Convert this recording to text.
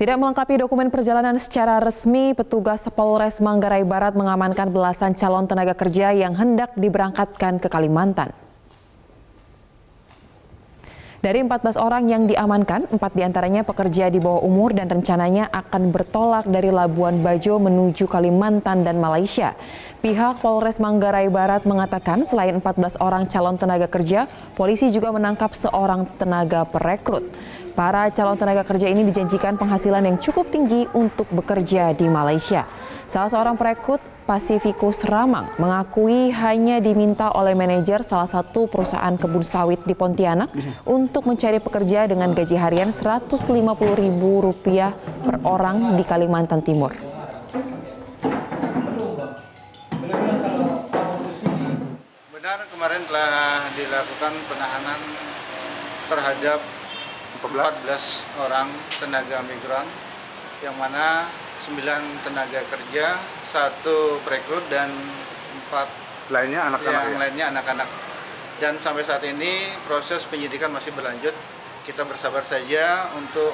Tidak melengkapi dokumen perjalanan secara resmi, petugas Polres Manggarai Barat mengamankan belasan calon tenaga kerja yang hendak diberangkatkan ke Kalimantan. Dari 14 orang yang diamankan, 4 diantaranya pekerja di bawah umur dan rencananya akan bertolak dari Labuan Bajo menuju Kalimantan dan Malaysia. Pihak Polres Manggarai Barat mengatakan selain 14 orang calon tenaga kerja, polisi juga menangkap seorang tenaga perekrut. Para calon tenaga kerja ini dijanjikan penghasilan yang cukup tinggi untuk bekerja di Malaysia. Salah seorang perekrut, Pasifikus Ramang, mengakui hanya diminta oleh manajer salah satu perusahaan kebun sawit di Pontianak untuk mencari pekerja dengan gaji harian Rp150.000 per orang di Kalimantan Timur. Benar, kemarin telah dilakukan penahanan terhadap 14 orang tenaga migran, yang mana 9 tenaga kerja, 1 perekrut dan 4 lainnya anak-anak. Dan sampai saat ini proses penyidikan masih berlanjut. Kita bersabar saja untuk